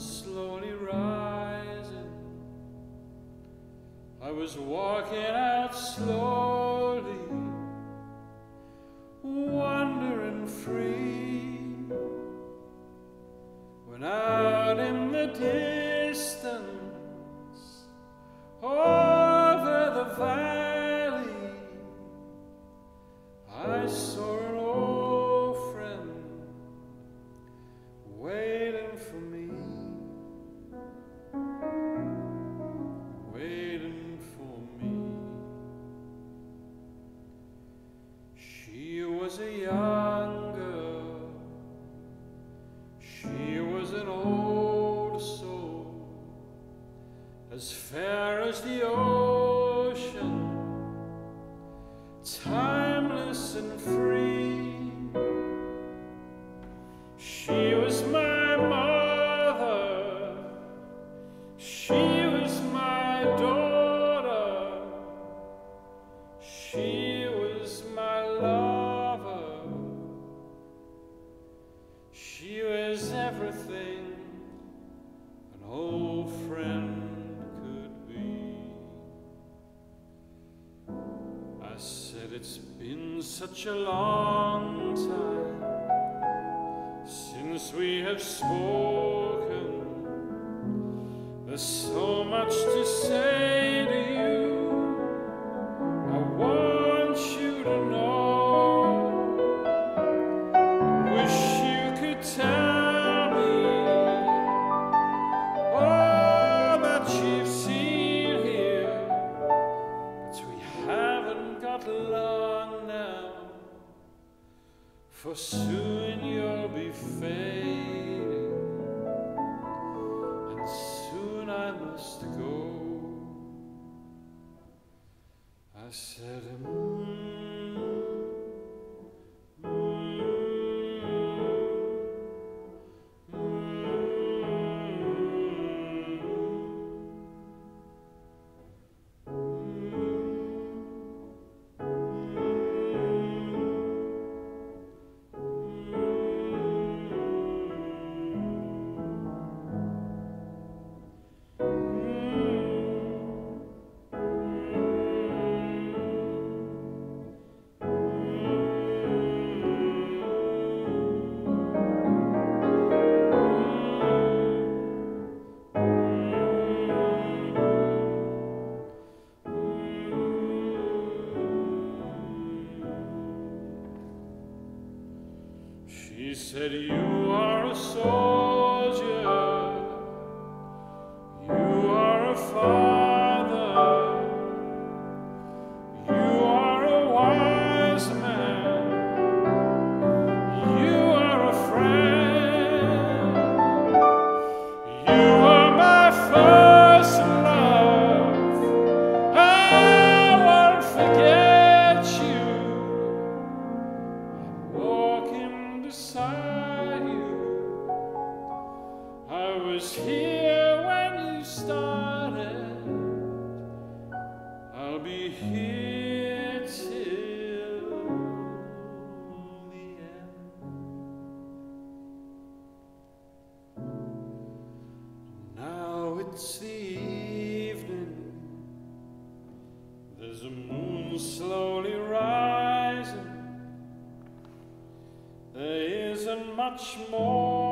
slowly rising. I was walking out slowly, wandering free, when out in the distance, over the valley, I saw an old friend waiting for me, waiting for me. She was a young girl, she was an old soul, as fair as the ocean, timeless and free. She was my mother, she was my daughter, she was my lover, she was everything an old friend could be. I said, it's been such a long time since we have spoken, there's so much to say to you. I want you to know, I wish you could tell me all that you've seen here, but we haven't got long now, for soon you'll be fading, and soon I must go. I said, she said, you are a soldier, you are a father, you are a wise man, you are a friend, you are my first love, I won't forget you. Beside you, I was here when you started, I'll be here till the end. Now it's the evening, there's a moon slowly rising, there isn't much more